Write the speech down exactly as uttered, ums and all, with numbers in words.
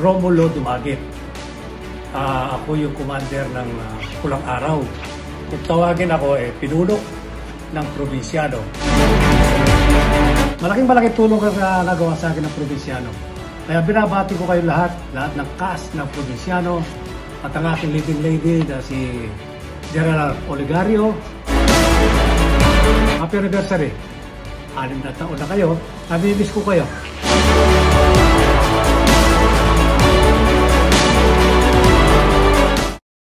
Romulo Dumaguit. Uh, ako yung commander ng uh, Pulang Araw. Kung tawagin ako, eh, pinuno ng Probinsyano. Malaking-malaking tulong ka na nagawa sa akin ng Probinsyano. Kaya binabati ko kayo lahat, lahat ng cast ng Probinsyano at ang aking leading lady na si General Oligario. Happy anniversary! Anim na taon na kayo, nami-miss ko kayo.